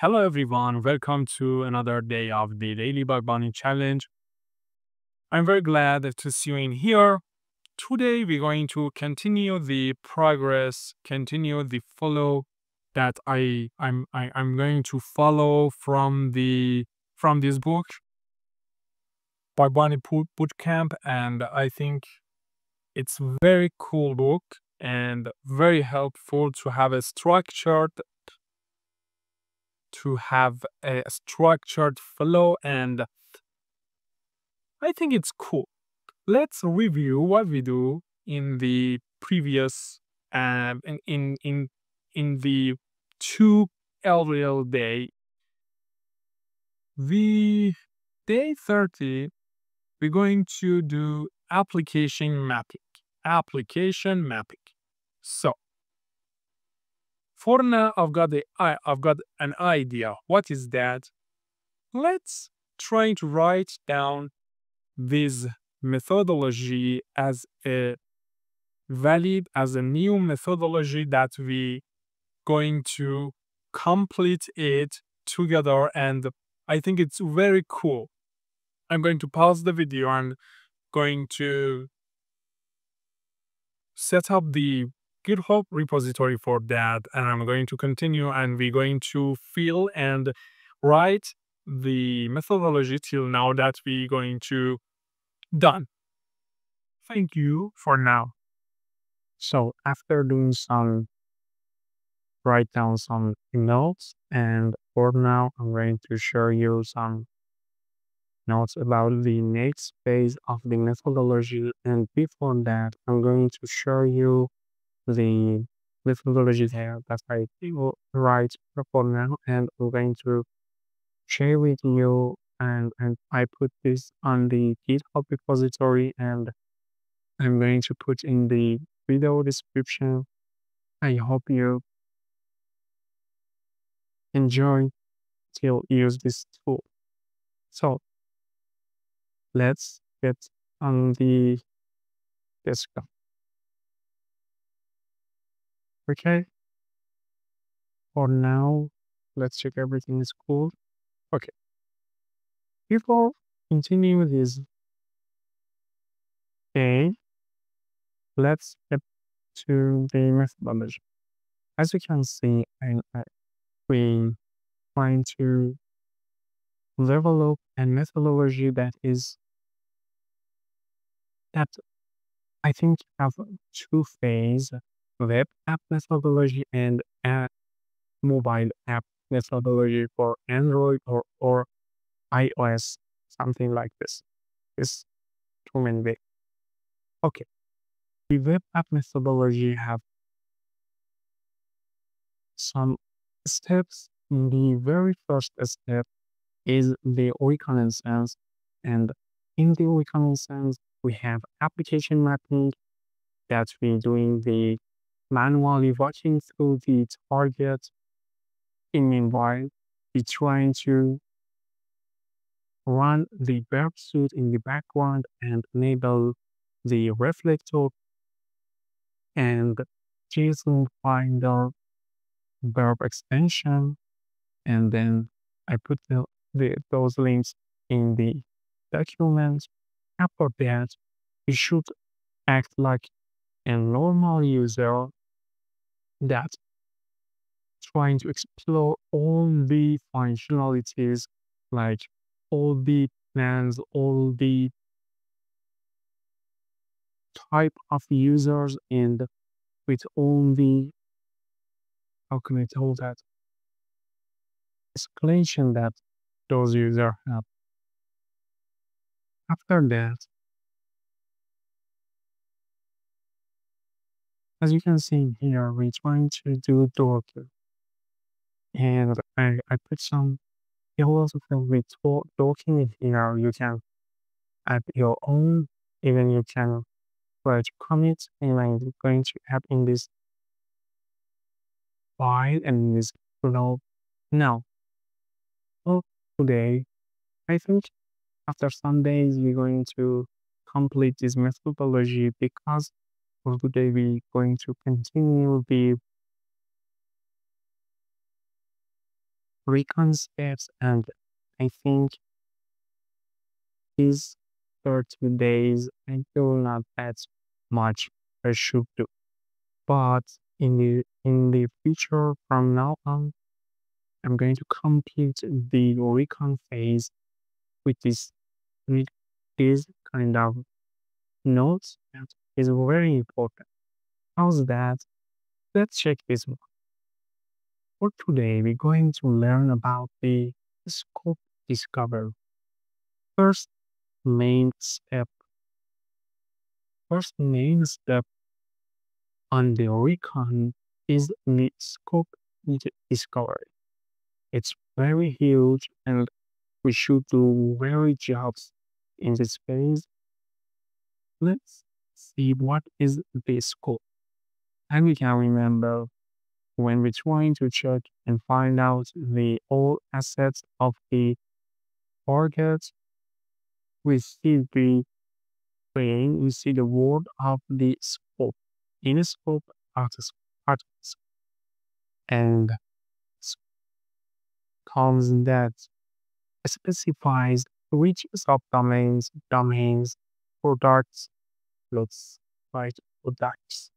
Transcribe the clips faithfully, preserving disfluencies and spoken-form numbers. Hello everyone, welcome to another day of the Daily Bug Bounty Challenge. I'm very glad to see you in here. Today we're going to continue the progress, continue the follow that I, I'm, I, I'm going to follow from, the, from this book, Bug Bounty Boot Camp, and I think it's a very cool book and very helpful to have a structured to have a structured flow, and I think it's cool. Let's review what we do in the previous uh, in, in in in the two earlier day. The day thirty, we're going to do application mapping. Application mapping. So for now, I've got, the, I, I've got an idea. What is that? Let's try to write down this methodology as a valid, as a new methodology that we going to complete it together. And I think it's very cool. I'm going to pause the video and going to set up the GitHub repository for that, and I'm going to continue, and we're going to fill and write the methodology till now that we're going to done. Thank you for now. So after doing some write down some notes, and for now I'm going to share you some notes about the next phase of the methodology, and before that I'm going to share you the methodology there that I will write for now, and I'm going to share with you, and, and I put this on the GitHub repository, and I'm going to put in the video description. I hope you enjoy till use this tool. So let's get on the desktop. Okay, for now, let's check everything is cool. Okay, before continuing this day, let's get to the methodology. As you can see, I'm we trying to develop a methodology that is that I think have two phases. Web app methodology and a mobile app methodology for Android or, or iOS, something like this. It's too many big. Okay. The web app methodology have some steps. The very first step is the reconnaissance, and in the reconnaissance we have application mapping that we're doing the manually watching through the target. In meanwhile, we're trying to run the Burp Suite in the background and enable the reflector and JSON binder Burp extension. And then I put the, the, those links in the document. After that, we should act like a normal user that trying to explore all the functionalities, like all the plans, all the type of users, and with all the, how can I tell that, escalation that those users have. After that, as you can see here, we're trying to do Docker, and I, I put some pillars with Docker in here. You can add your own, even you can try to commit, and I'm going to add in this file and this globe now. Well, today, I think after some days, we're going to complete this methodology, because today we're going to continue the three concepts, and I think these thirty days, I feel not that much I should do. But in the in the future, from now on, I'm going to complete the recon phase with this with this kind of notes that is very important. How's that? Let's check this one. For today, we're going to learn about the scope discovery. First main step. First main step on the recon is the scope discovery. It's very huge, and we should do very jobs in this phase. Let's see what is the scope. And we can remember when we're trying to check and find out the all assets of the target, we see the thing, we see the word of the scope, in scope, out of scope, and comes that specifies which subdomains, domains, products, looks like products.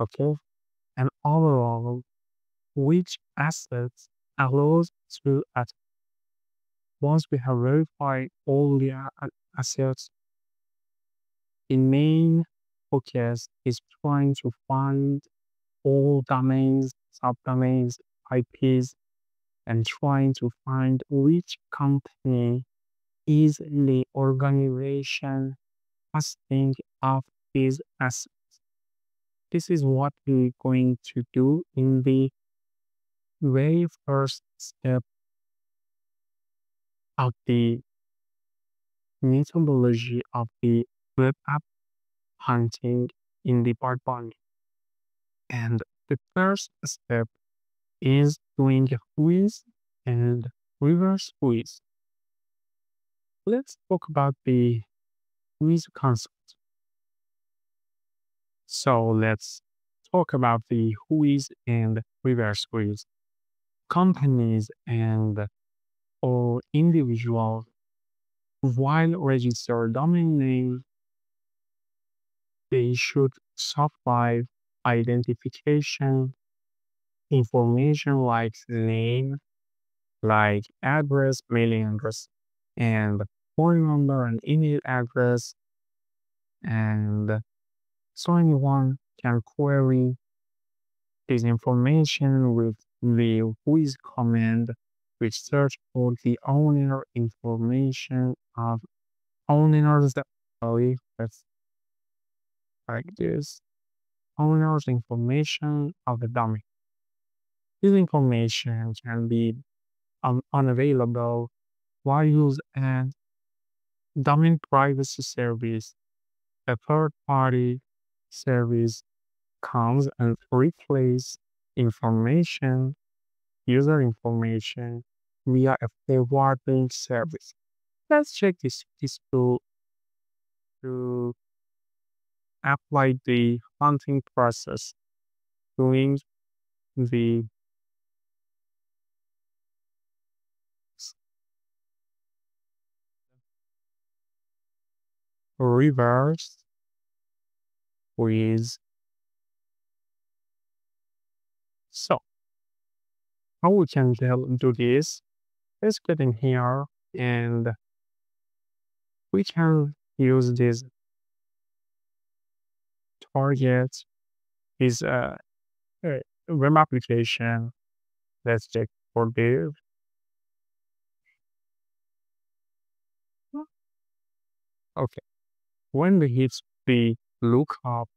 Okay, and overall, which assets allows to add. Once we have verified all the assets, the main focus is trying to find all domains, subdomains, I Ps, and trying to find which company is the organization hosting of these assets. This is what we're going to do in the very first step of the methodology of the web app hunting in the Bug Bounty. And the first step is doing WHOIS and reverse WHOIS. Let's talk about the WHOIS concept. So let's talk about the WHOIS and reverse WHOIS. Companies and or individuals, while register domain name, they should supply identification information like name, like address, mailing address, and phone number and email address, and so anyone can query this information with the WHOIS command, which search for the owner information of owners that let's like this owner's information of the domain. This information can be un unavailable while used and domain privacy service, a third party service, comes and replace information, user information, via a forward link service. Let's check this, this tool to apply the hunting process, doing the reverse WHOIS. So how we can do this? Let's get in here, and we can use this target is a web application. Let's check for this. Okay, when we hit the lookup,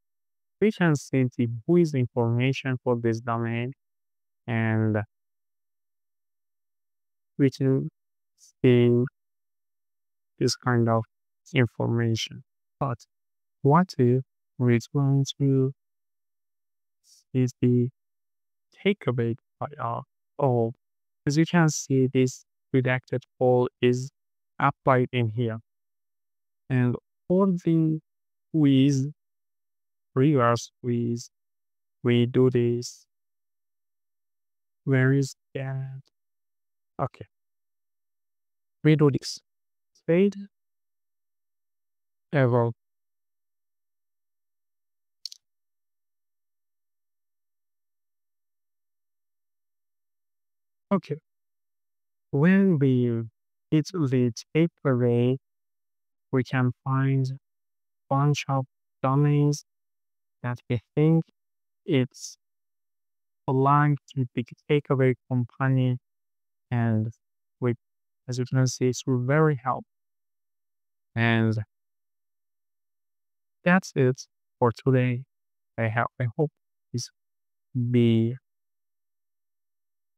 we can see the WHOIS information for this domain, and we can see this kind of information. But what if we're going to see the takeaway file? Oh, as you can see, this redacted file is applied in here, and all the WHOIS, reverse WHOIS, we do this Where is that? Okay. Redo this. Fade. Error. Okay. When we hit the tape array, we can find a bunch of domains that we think it's belong to the takeaway company, and we, as you can see, it's very helpful. And that's it for today. I have I hope this be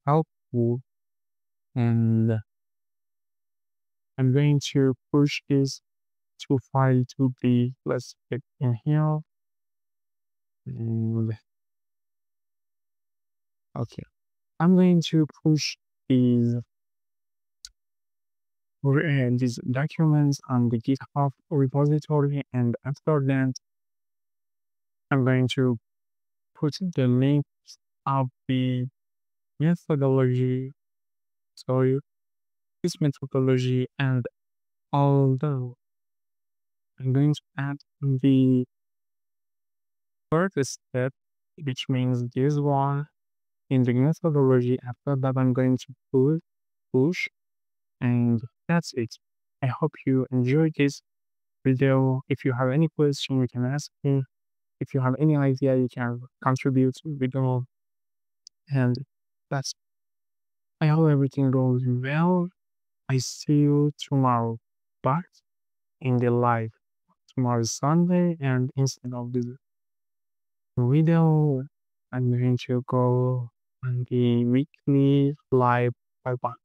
helpful, and I'm going to push this to file to be, let's click in here. And okay, I'm going to push these and these documents on the GitHub repository, and after that, I'm going to put the links of the methodology, so this methodology, and although I'm going to add the third step, which means this one in the methodology. After that, I'm going to pull, push, and that's it. I hope you enjoyed this video. If you have any question, you can ask me. If you have any idea, you can contribute to the video. And that's, I hope everything goes well. I see you tomorrow, but in the live. Tomorrow is Sunday, and instead of this video, I'm going to go on the weekly live by one.